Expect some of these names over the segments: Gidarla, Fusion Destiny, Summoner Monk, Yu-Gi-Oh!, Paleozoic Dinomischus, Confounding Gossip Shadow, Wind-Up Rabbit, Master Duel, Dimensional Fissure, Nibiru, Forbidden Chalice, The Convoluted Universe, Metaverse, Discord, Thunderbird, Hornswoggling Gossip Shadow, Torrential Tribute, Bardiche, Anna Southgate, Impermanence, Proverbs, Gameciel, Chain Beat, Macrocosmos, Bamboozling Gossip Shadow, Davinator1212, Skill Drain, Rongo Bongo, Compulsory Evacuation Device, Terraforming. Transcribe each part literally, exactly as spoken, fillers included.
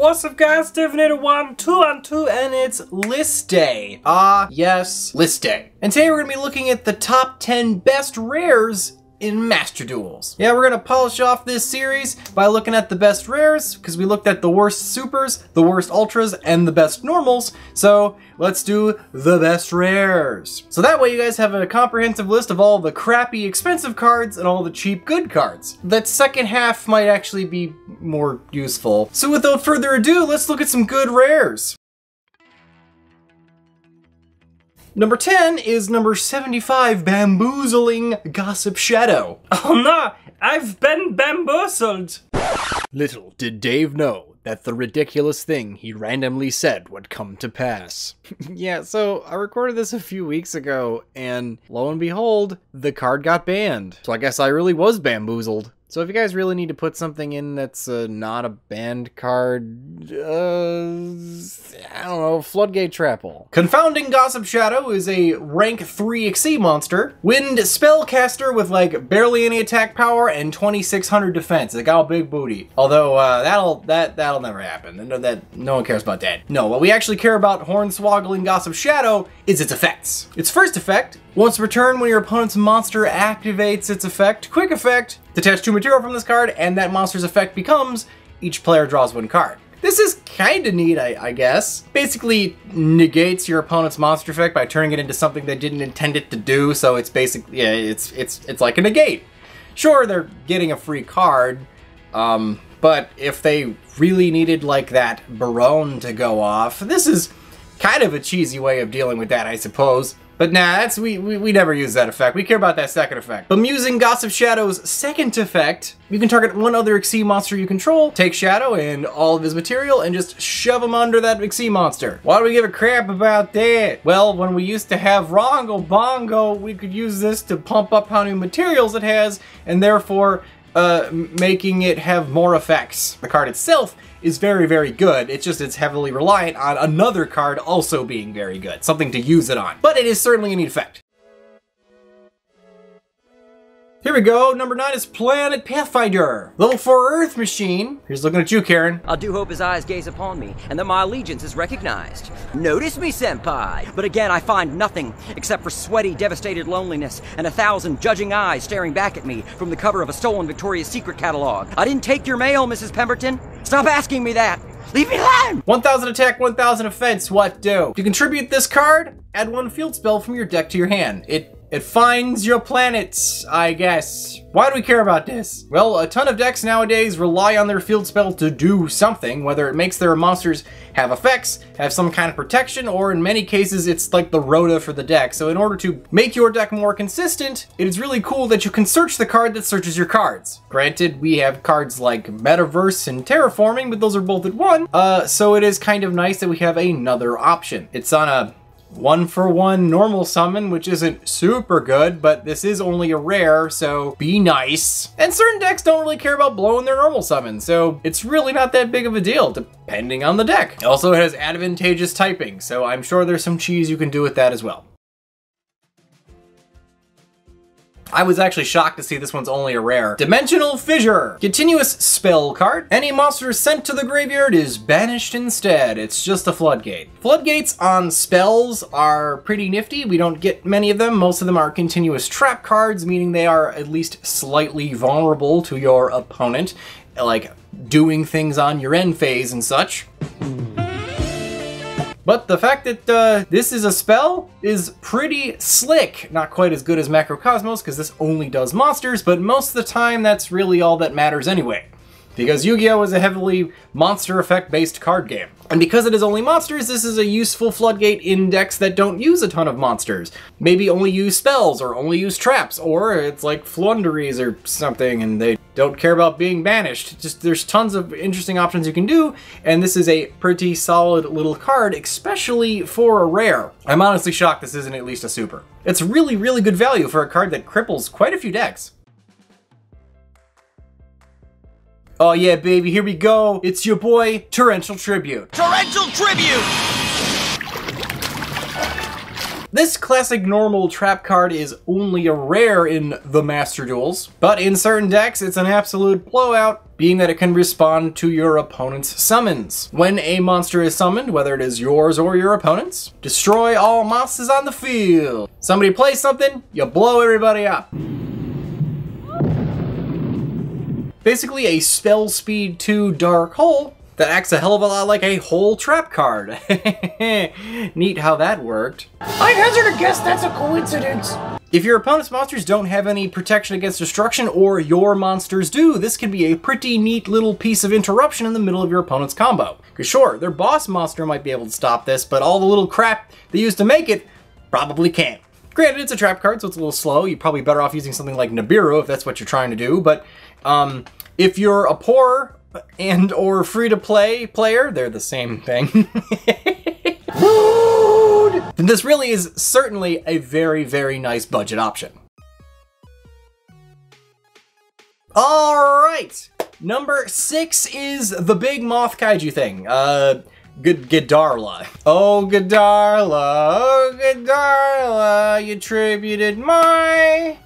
What's up guys, Davinator one two one two, and it's list day. Ah, uh, yes, list day. And today we're gonna be looking at the top ten best rares in Master Duels. Yeah, we're gonna polish off this series by looking at the best rares, because we looked at the worst supers, the worst ultras, and the best normals. So let's do the best rares. So that way you guys have a comprehensive list of all the crappy expensive cards and all the cheap good cards. That second half might actually be more useful. So without further ado, let's look at some good rares. Number ten is number seventy-five, Bamboozling Gossip Shadow. Oh no, I've been bamboozled! Little did Dave know that the ridiculous thing he randomly said would come to pass. Yeah, so I recorded this a few weeks ago, and lo and behold, the card got banned. So I guess I really was bamboozled. So if you guys really need to put something in that's uh, not a banned card, uh, I don't know, Floodgate Trapple. Confounding Gossip Shadow is a rank three X Y monster. Wind Spellcaster with like barely any attack power and twenty-six hundred defense. It got a big booty. Although uh, that'll that that'll never happen. No, that no one cares about that. No, what we actually care about Hornswoggling Gossip Shadow is its effects. Its first effect: once per turn, when your opponent's monster activates its effect, quick effect, detach two material from this card, and that monster's effect becomes each player draws one card. This is kinda neat, I, I guess. Basically negates your opponent's monster effect by turning it into something they didn't intend it to do, so it's basically, yeah, it's, it's, it's like a negate. Sure, they're getting a free card, um, but if they really needed, like, that Barone to go off, this is kind of a cheesy way of dealing with that, I suppose. But nah, that's, we, we we never use that effect. We care about that second effect. Bamboozling Gossip Shadow's second effect: you can target one other X Y monster you control, take Shadow and all of his material, and just shove him under that X Y monster. Why do we give a crap about that? Well, when we used to have Rongo Bongo, we could use this to pump up how many materials it has, and therefore uh, making it have more effects. The card itself is very, very good. It's just it's heavily reliant on another card also being very good, something to use it on. But it is certainly a neat effect. Here we go, number nine is Planet Pathfinder. Level four Earth Machine. Here's looking at you, Karen. I do hope his eyes gaze upon me, and that my allegiance is recognized. Notice me, senpai. But again, I find nothing, except for sweaty, devastated loneliness, and a thousand judging eyes staring back at me from the cover of a stolen Victoria's Secret catalog. I didn't take your mail, Missus Pemberton. Stop asking me that. Leave me alone! one thousand attack, one thousand offense, what do? To contribute this card, add one field spell from your deck to your hand. It... It finds your planets, I guess. Why do we care about this? Well, a ton of decks nowadays rely on their field spell to do something, whether it makes their monsters have effects, have some kind of protection, or in many cases, it's like the rota for the deck. So in order to make your deck more consistent, it is really cool that you can search the card that searches your cards. Granted, we have cards like Metaverse and Terraforming, but those are both at one. Uh, so it is kind of nice that we have another option. It's on a one for one normal summon, which isn't super good, but this is only a rare, so be nice. And certain decks don't really care about blowing their normal summon, so it's really not that big of a deal, depending on the deck. Also, it has advantageous typing, so I'm sure there's some cheese you can do with that as well. I was actually shocked to see this one's only a rare. Dimensional Fissure, continuous spell card. Any monster sent to the graveyard is banished instead. It's just a floodgate. Floodgates on spells are pretty nifty. We don't get many of them. Most of them are continuous trap cards, meaning they are at least slightly vulnerable to your opponent, like doing things on your end phase and such. But the fact that uh, this is a spell is pretty slick. Not quite as good as Macrocosmos, because this only does monsters, but most of the time that's really all that matters anyway, because Yu-Gi-Oh! Is a heavily monster effect-based card game. And because it is only monsters, this is a useful floodgate in decks that don't use a ton of monsters. Maybe only use spells, or only use traps, or it's like Flounderies or something, and they don't care about being banished. Just there's tons of interesting options you can do, and this is a pretty solid little card, especially for a rare. I'm honestly shocked this isn't at least a super. It's really, really good value for a card that cripples quite a few decks. Oh yeah, baby, here we go. It's your boy, Torrential Tribute. Torrential Tribute! This classic normal trap card is only a rare in the Master Duels, but in certain decks it's an absolute blowout, being that it can respond to your opponent's summons. When a monster is summoned, whether it is yours or your opponent's, destroy all monsters on the field. Somebody plays something, you blow everybody up. Basically a spell speed two dark hole that acts a hell of a lot like a whole trap card. Neat how that worked. I'd hazard a guess that's a coincidence. If your opponent's monsters don't have any protection against destruction, or your monsters do, this can be a pretty neat little piece of interruption in the middle of your opponent's combo. Because sure, their boss monster might be able to stop this, but all the little crap they used to make it probably can't. Granted, it's a trap card, so it's a little slow. You're probably better off using something like Nibiru if that's what you're trying to do, but um, if you're a poor and or free-to-play player, they're the same thing. Then this really is certainly a very, very nice budget option. All right, number six is the big moth kaiju thing. Uh, good Gidarla. Oh, Gidarla, oh, Gidarla, you tributed my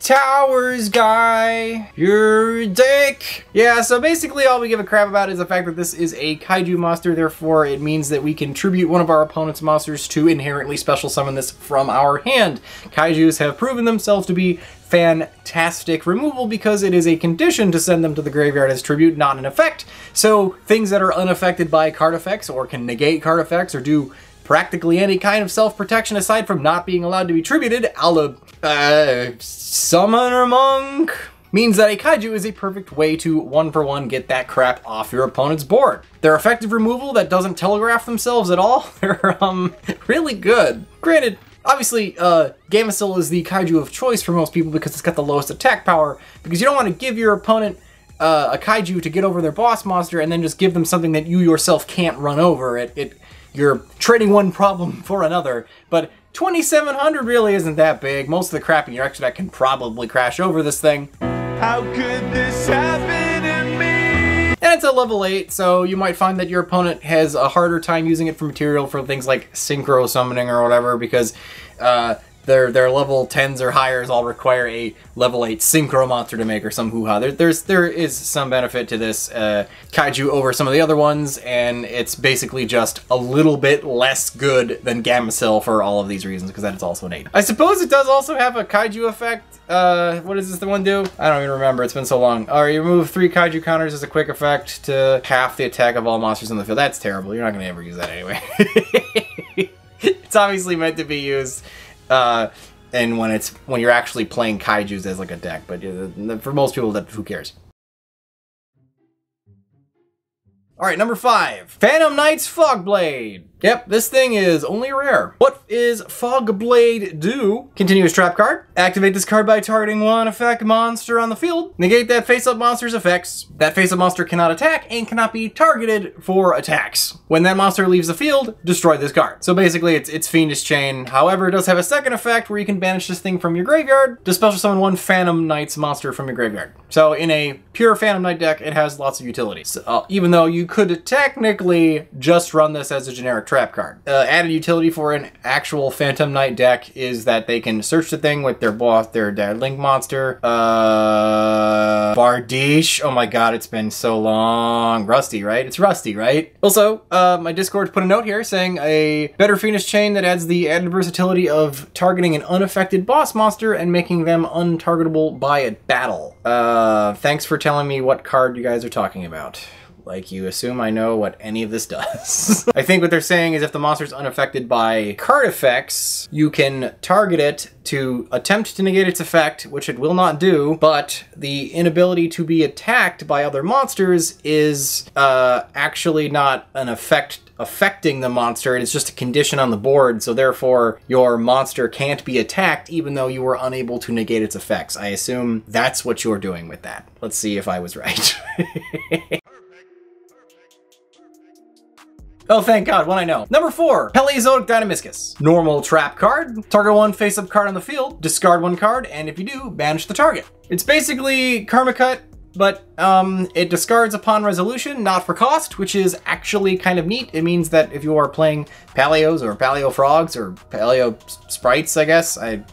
towers, guy. You're a dick. Yeah, so basically all we give a crap about is the fact that this is a kaiju monster, therefore it means that we can tribute one of our opponent's monsters to inherently special summon this from our hand. Kaijus have proven themselves to be fantastic removal because it is a condition to send them to the graveyard as tribute, not an effect. So things that are unaffected by card effects or can negate card effects or do practically any kind of self-protection aside from not being allowed to be tributed, a la uh, Summoner Monk, means that a kaiju is a perfect way to one-for-one get that crap off your opponent's board. Their effective removal that doesn't telegraph themselves at all, they're um, really good. Granted, obviously, uh, Gameciel is the kaiju of choice for most people because it's got the lowest attack power, because you don't want to give your opponent uh, a kaiju to get over their boss monster and then just give them something that you yourself can't run over. It, it You're trading one problem for another, but twenty-seven hundred really isn't that big. Most of the crap in your extra deck can probably crash over this thing. How could this happen to me? And it's a level eight, so you might find that your opponent has a harder time using it for material for things like synchro summoning or whatever, because uh, their their level tens or higher all require a level eight synchro monster to make or some hoo-ha. There, there's, there is some benefit to this uh, kaiju over some of the other ones, and it's basically just a little bit less good than Gameciel for all of these reasons, because that is also an eight. I suppose it does also have a kaiju effect. Uh, what does this one do? I don't even remember, it's been so long. All right, you remove three kaiju counters as a quick effect to half the attack of all monsters in the field. That's terrible, you're not gonna ever use that anyway. It's obviously meant to be used Uh, and when it's when you're actually playing kaijus as like a deck, but uh, for most people, that who cares? All right, number five, Phantom Knight's Fogblade. Yep, this thing is only rare. What is Fogblade do? Continuous trap card. Activate this card by targeting one effect monster on the field. Negate that face-up monster's effects. That face-up monster cannot attack and cannot be targeted for attacks. When that monster leaves the field, destroy this card. So basically it's, it's Fiendish Chain. However, it does have a second effect where you can banish this thing from your graveyard to special summon one Phantom Knight's monster from your graveyard. So in a pure Phantom Knight deck, it has lots of utility. So, uh, even though you could technically just run this as a generic trap card. Uh, added utility for an actual Phantom Knight deck is that they can search the thing with their boss, their, their link monster. Uh, Bardiche. Oh my god, it's been so long. Rusty, right? It's Rusty, right? Also, uh, my Discord put a note here saying a better Fiendish Chain that adds the added versatility of targeting an unaffected boss monster and making them untargetable by a battle. Uh, thanks for telling me what card you guys are talking about. Like, you assume I know what any of this does. I think what they're saying is if the monster's unaffected by card effects, you can target it to attempt to negate its effect, which it will not do, but the inability to be attacked by other monsters is uh, actually not an effect affecting the monster, it's just a condition on the board, so therefore your monster can't be attacked even though you were unable to negate its effects. I assume that's what you're doing with that. Let's see if I was right. Oh, thank God, one I know. Number four, Paleozoic Dinomischus. Normal trap card. Target one face-up card on the field, discard one card, and if you do, banish the target. It's basically Karma Cut, But um, it discards upon resolution, not for cost, which is actually kind of neat. It means that if you are playing Paleos or Paleo Frogs or Paleo Sprites, I guess, I...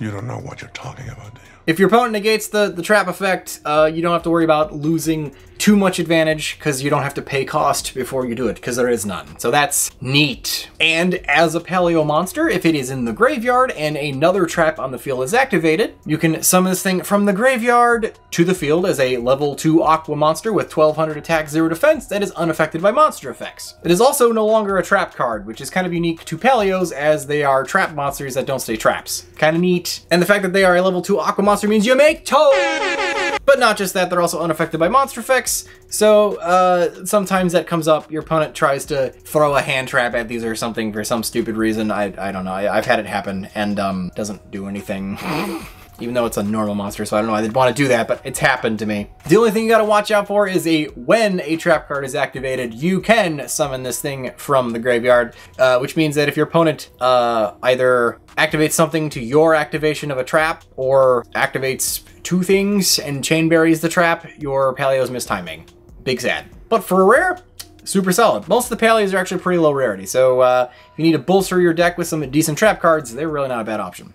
You don't know what you're talking about, do you? If your opponent negates the, the trap effect, uh, you don't have to worry about losing too much advantage because you don't have to pay cost before you do it, because there is none. So that's neat. And as a Paleo monster, if it is in the graveyard and another trap on the field is activated, you can summon this thing from the graveyard to the field as a level two Aqua monster with twelve hundred attack, zero defense that is unaffected by monster effects. It is also no longer a trap card, which is kind of unique to Paleos as they are trap monsters that don't stay traps. Kind of neat. And the fact that they are a level two Aqua monster means you make toes! But not just that, they're also unaffected by monster effects, so uh, sometimes that comes up, your opponent tries to throw a hand trap at these or something for some stupid reason, I, I don't know, I, I've had it happen, and um, doesn't do anything. Even though it's a normal monster, so I don't know why they'd want to do that, but it's happened to me. The only thing you gotta watch out for is a when a trap card is activated, you can summon this thing from the graveyard, uh, which means that if your opponent uh, either activates something to your activation of a trap, or activates two things and chain buries the trap, your Paleo's mistiming. Big sad. But for a rare, super solid. Most of the Paleos are actually pretty low rarity, so uh, if you need to bolster your deck with some decent trap cards, they're really not a bad option.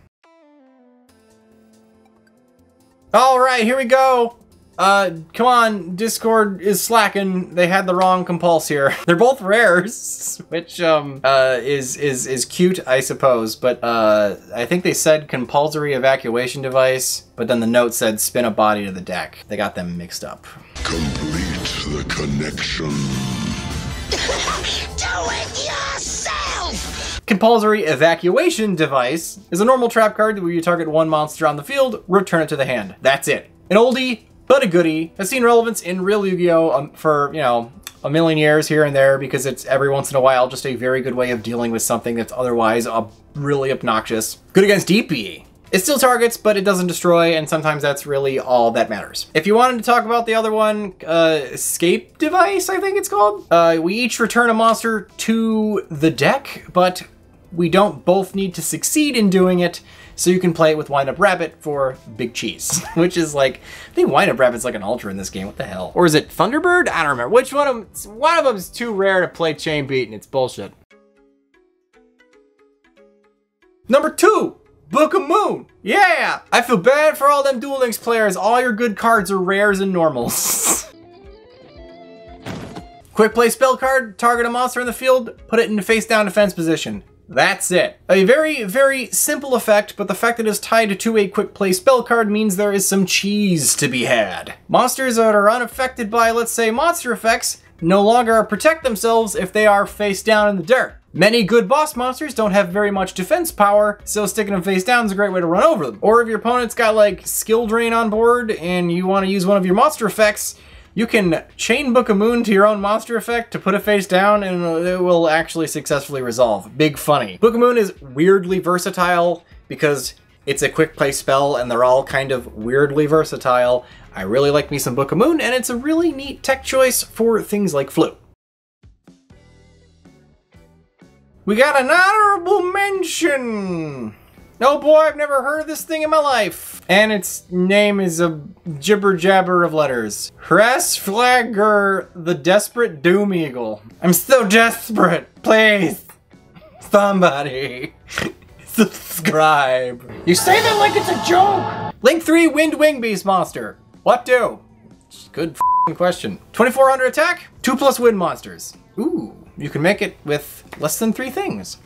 All right, here we go. Uh, come on, Discord is slacking. They had the wrong compulse here. They're both rares, which um, uh, is is is cute, I suppose. But uh, I think they said compulsory evacuation device, but then the note said spin a body to the deck. They got them mixed up. Complete the connection. Do it yourself. Compulsory Evacuation Device is a normal trap card where you target one monster on the field, return it to the hand. That's it. An oldie, but a goodie. Has seen relevance in real Yu-Gi-Oh! Um, for, you know, a million years here and there because it's every once in a while just a very good way of dealing with something that's otherwise uh, really obnoxious. Good against D P. It still targets, but it doesn't destroy, and sometimes that's really all that matters. If you wanted to talk about the other one, uh, Escape Device, I think it's called? Uh, we each return a monster to the deck, but we don't both need to succeed in doing it, so you can play it with Wind-Up Rabbit for big cheese, which is like, I think Wind-Up Rabbit's like an ultra in this game, what the hell? Or is it Thunderbird? I don't remember. Which one of them, one of them's too rare to play Chain Beat, and it's bullshit. Number two, Book of Moon. Yeah! I feel bad for all them Duel Links players. All your good cards are rares and normals. Quick play spell card, target a monster in the field, put it in the face down defense position. That's it. A very, very simple effect, but the fact that it's tied to a quick play spell card means there is some cheese to be had. Monsters that are unaffected by, let's say, monster effects no longer protect themselves if they are face down in the dirt. Many good boss monsters don't have very much defense power, so sticking them face down is a great way to run over them. Or if your opponent's got like Skill Drain on board and you want to use one of your monster effects, you can chain Book of Moon to your own monster effect to put it face down and it will actually successfully resolve. Big funny. Book of Moon is weirdly versatile because it's a quick play spell and they're all kind of weirdly versatile. I really like me some Book of Moon and it's a really neat tech choice for things like Flu. We got an honorable mention! Oh boy, I've never heard of this thing in my life. And its name is a jibber jabber of letters. Hraesvelgr, the Desperate Doom Eagle. I'm so desperate. Please, somebody, subscribe. You say that like it's a joke. Link three Wind Wingbeast monster. What do? Good f***ing question. twenty-four hundred attack, two plus wind monsters. Ooh, you can make it with less than three things.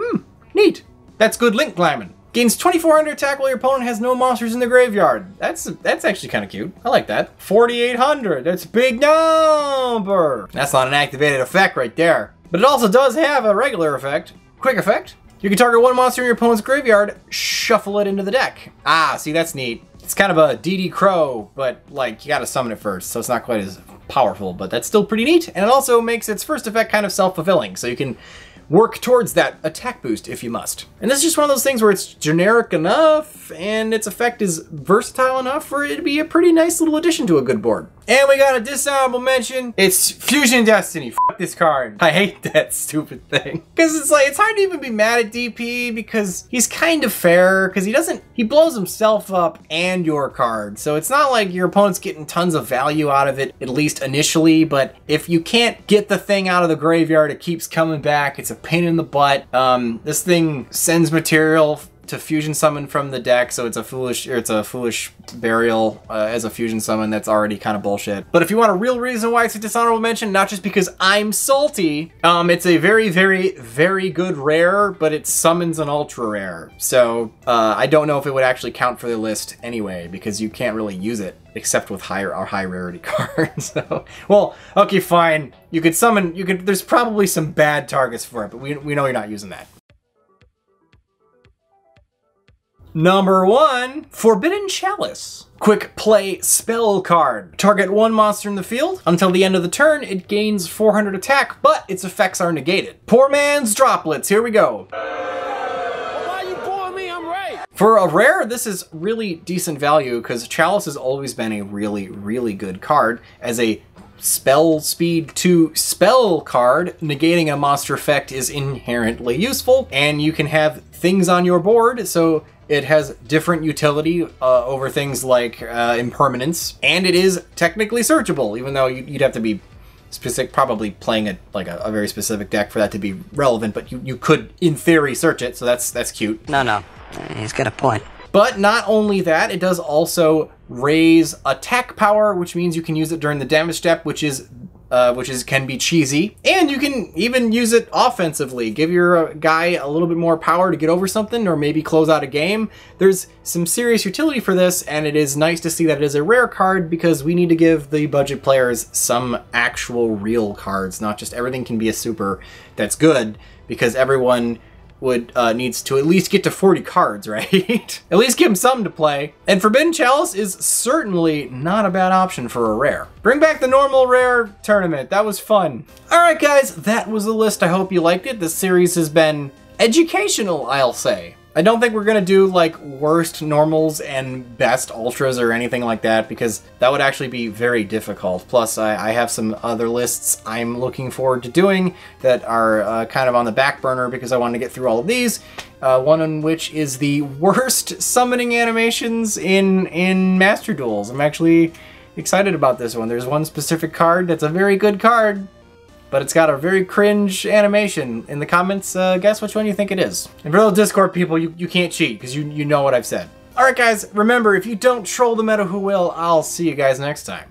Hmm, neat. That's good link climbing. Gains twenty-four hundred attack while your opponent has no monsters in the graveyard. That's that's actually kind of cute. I like that. forty-eight hundred, that's a big number. That's not an activated effect right there. But it also does have a regular effect. Quick effect. You can target one monster in your opponent's graveyard, shuffle it into the deck. Ah, see, that's neat. It's kind of a D D Crow, but like you gotta summon it first, so it's not quite as powerful, but that's still pretty neat. And it also makes its first effect kind of self-fulfilling, so you can work towards that attack boost if you must. And this is just one of those things where it's generic enough and its effect is versatile enough for it to be a pretty nice little addition to a good board. And we got a dishonorable mention. It's Fusion Destiny. F this card. I hate that stupid thing. Because it's like, it's hard to even be mad at D P because he's kind of fair. Because he doesn't, he blows himself up and your card. So it's not like your opponent's getting tons of value out of it, at least initially. But if you can't get the thing out of the graveyard, it keeps coming back. It's a pain in the butt. Um, this thing sends material to fusion summon from the deck, so it's a foolish, or it's a foolish burial uh, as a fusion summon. That's already kind of bullshit. But if you want a real reason why it's a dishonorable mention, not just because I'm salty, um, it's a very, very, very good rare, but it summons an ultra rare. So uh, I don't know if it would actually count for the list anyway, because you can't really use it except with higher or high rarity cards. So, well, okay, fine. You could summon. You could. There's probably some bad targets for it, but we we know you're not using that. Number one, Forbidden Chalice. Quick play spell card. Target one monster in the field. Until the end of the turn, it gains four hundred attack, but its effects are negated. Poor man's droplets, here we go. For a rare, this is really decent value because Chalice has always been a really, really good card as a spell speed two spell card. Negating a monster effect is inherently useful, and you can have things on your board, so it has different utility uh, over things like uh, impermanence, and it is technically searchable, even though you'd have to be specific, probably playing a like a, a very specific deck for that to be relevant, but you, you could, in theory, search it, so that's that's cute. No, no, he's got a point. But not only that, it does also raise attack power, which means you can use it during the damage step, which is uh, which is can be cheesy. And you can even use it offensively. Give your guy a little bit more power to get over something or maybe close out a game. There's some serious utility for this, and it is nice to see that it is a rare card because we need to give the budget players some actual real cards, not just everything can be a super that's good, because everyone would uh, needs to at least get to forty cards, right? At least give him some to play. And Forbidden Chalice is certainly not a bad option for a rare. Bring back the normal rare tournament. That was fun. All right, guys, that was the list. I hope you liked it. This series has been educational, I'll say. I don't think we're gonna do like worst normals and best ultras or anything like that, because that would actually be very difficult. Plus, I, I have some other lists I'm looking forward to doing that are uh, kind of on the back burner because I want to get through all of these. Uh, one in which is the worst summoning animations in, in Master Duels. I'm actually excited about this one. There's one specific card that's a very good card, but it's got a very cringe animation. In the comments, uh, guess which one you think it is. And for those Discord people, you, you can't cheat, because you, you know what I've said. All right, guys, remember, if you don't troll the meta, who will? I'll see you guys next time.